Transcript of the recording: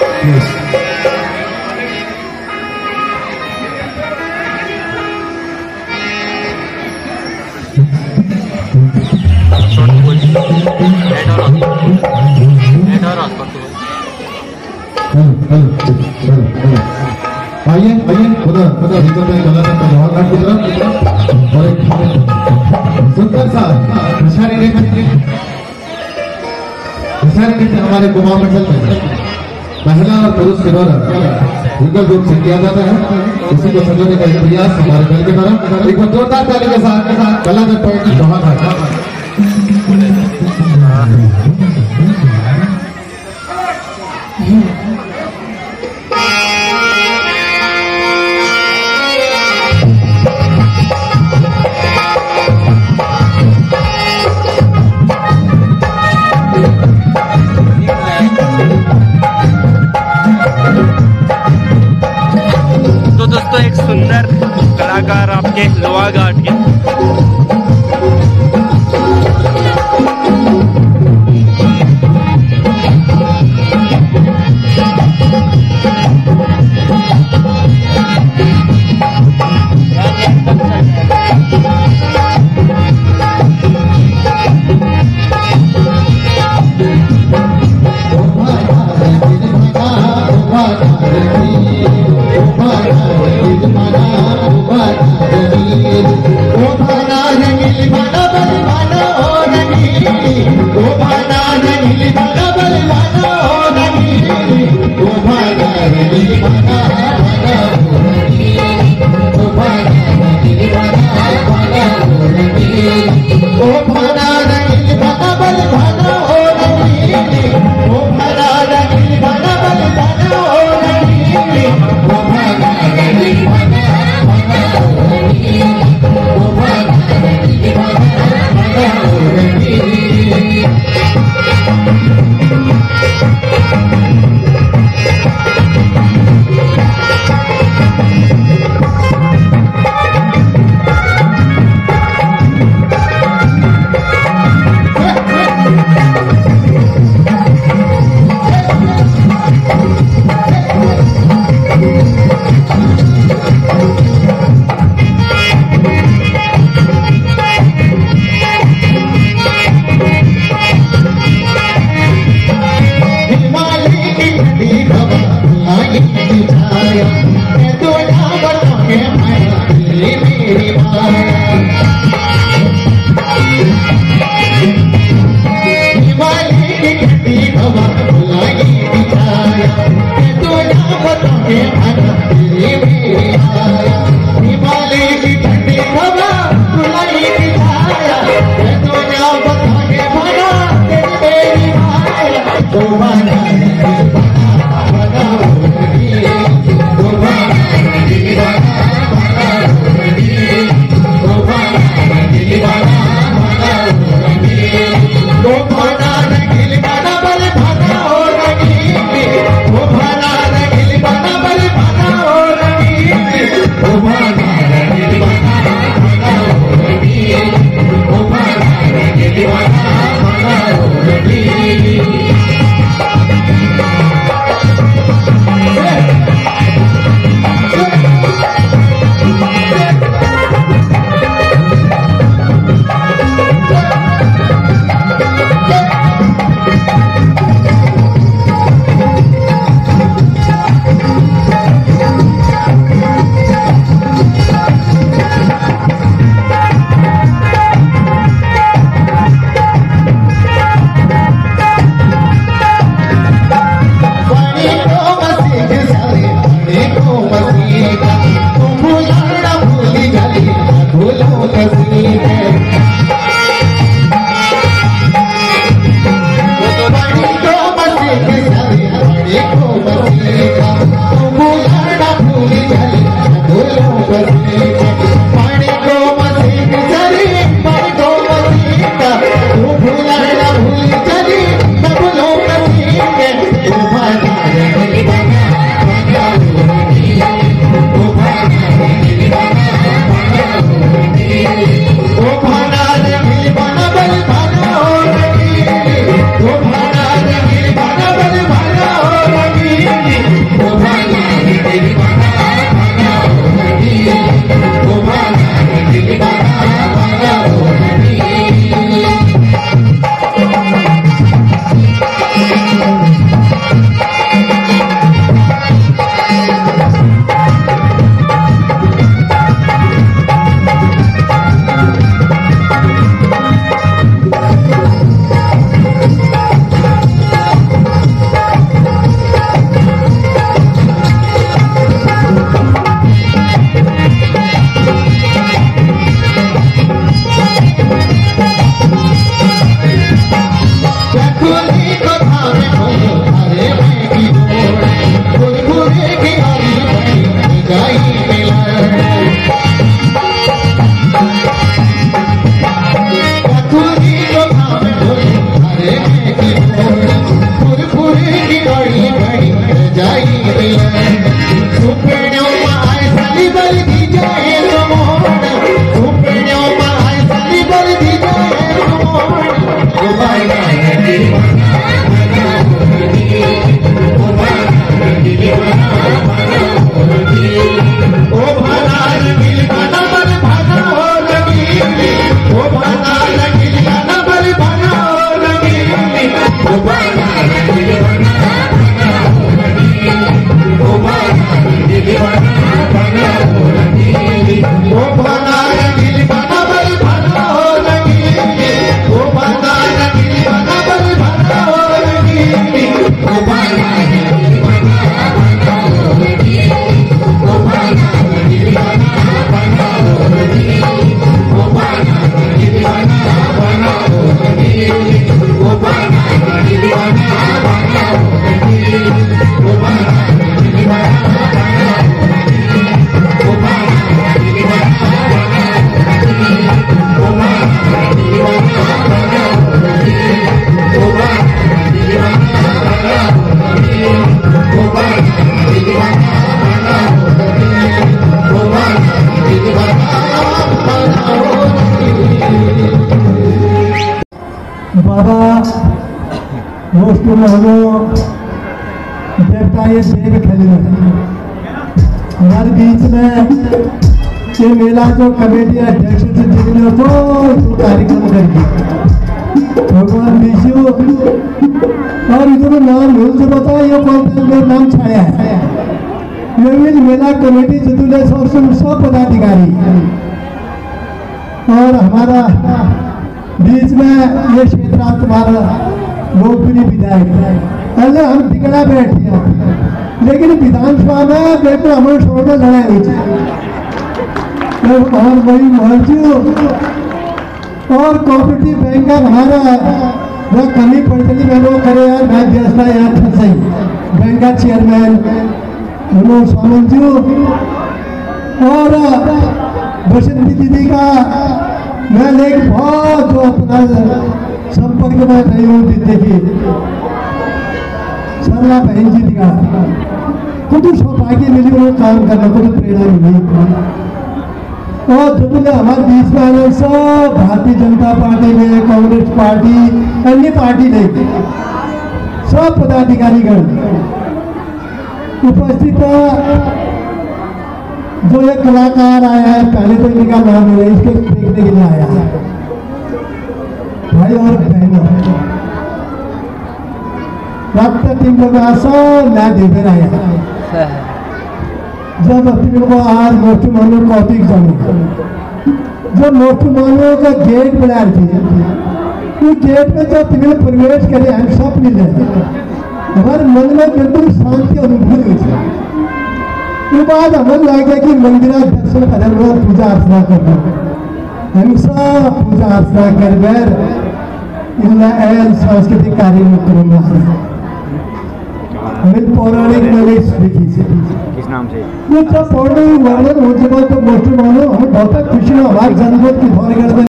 Yes. आइए आइए खुदा खुदा जिक्र में गलत तो बहुत ना खुदा बड़े सुंदर सा निशानी रेखा निशानी रेखा हमारे कुमाऊं मंडल में महिला और पुरुष खिलौना युगल रूप से किया जाता है। इसी को समझने का प्रयास हमारे घर के द्वारा एक बार जोरदार ताली के साथ गला में पॉइंट बहुत है। सुंदर कलाकार आपके लोहाघाट के ये मेला को कमेटी अध्यक्ष जी ने तो कार्यक्रम करके भगवान विष्णु और इधर नाम भूल से पता है ये कौन सा नाम छाया है। ये मेला कमेटी जितने सब पदाधिकारी और हमारा बीच में ये क्षेत्र तुम्हारा लोकप्रिय विधायक पहले हम टिकड़ा बैठे हैं लेकिन विधानसभा में बैठे हमारे शोर में लड़ाई हुई थी और वही महर्जियों और कॉपरेटिव बैंक का हमारा जो कमी पड़ती है वो करे यार मैं व्यवस्था यार था सही बैंक का चेयरमैन मनोज सामन जी और बसंती दीदी का मैं एक बहुत अपना संपर्क में रही हूँ दीदी की सरला बहन जी का खुद सौभाग्य मिली वो काम करना खुद प्रेरणा मिली और जो हमारे बीच में आने सब भारतीय जनता पार्टी में कांग्रेस पार्टी अन्य पार्टी नहीं सब पदाधिकारीगण उपस्थित जो एक कलाकार आया है पहले तो इनका नाम है इसके देखने के लिए आया है भाई और बहनों लगता टीम लोग सब मैं देकर आया है जब अपने को आज मोटी मानो कॉपी जब मोटी मानो का गेट बना दिया तो गेट में जब तुम्हें प्रवेश करे हम सब मिले हमारे मन में बिल्कुल शांति अनुभूति के बाद हमें लगे कि मंदिर दर्शन करें लोग पूजा अर्चना करना हम सब पूजा अर्चना कर बैर इन सांस्कृतिक कार्य में करूँगा हमें पौराणिक नॉलेज सीखी से नाम से ये सब पौराणिक वर्णन हो जाए तो मोस्टली मानो हम बहुत खुशी में हमारे जनपद की भौगोलिक